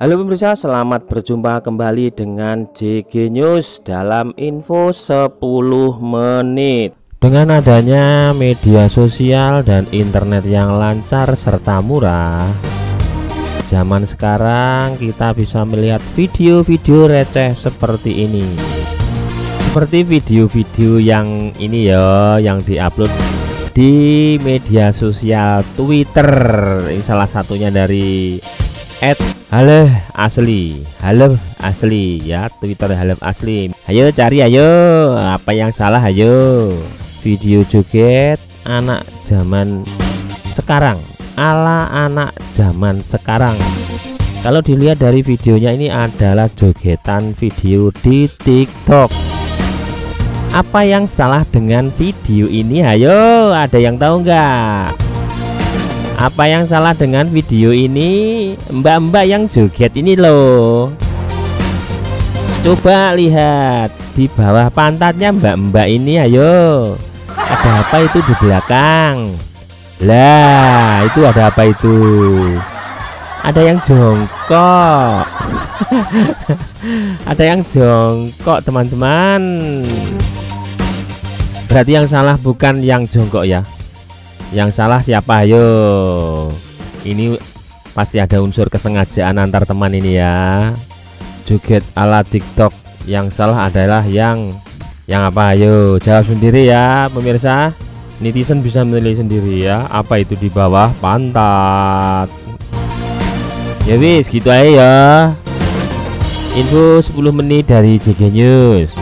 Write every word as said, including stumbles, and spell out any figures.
Halo pemirsa, selamat berjumpa kembali dengan J G News dalam info sepuluh menit. Dengan adanya media sosial dan internet yang lancar serta murah, zaman sekarang kita bisa melihat video-video receh seperti ini. Seperti video-video yang ini ya, yang diupload di media sosial Twitter. Ini salah satunya dari Halo asli, halo asli ya, Twitter halo asli. Ayo cari, ayo apa yang salah, ayo. Video joget anak zaman sekarang, ala anak zaman sekarang. Kalau dilihat dari videonya, ini adalah jogetan video di TikTok. Apa yang salah dengan video ini? Ayo, ada yang tahu nggak? Apa yang salah dengan video ini? Mbak-mbak yang joget ini loh, coba lihat di bawah pantatnya mbak-mbak ini. Ayo, ada apa itu di belakang? Lah, itu ada apa itu? Ada yang jongkok. Ada yang jongkok teman-teman. Berarti yang salah bukan yang jongkok ya. Yang salah siapa? Ayo, ini pasti ada unsur kesengajaan antar teman ini ya. Joget ala TikTok, yang salah adalah yang yang apa? Ayo jawab sendiri ya pemirsa. Netizen bisa menilai sendiri ya, apa itu di bawah pantat. Ya wis, gitu aja ya. Info sepuluh menit dari J G News.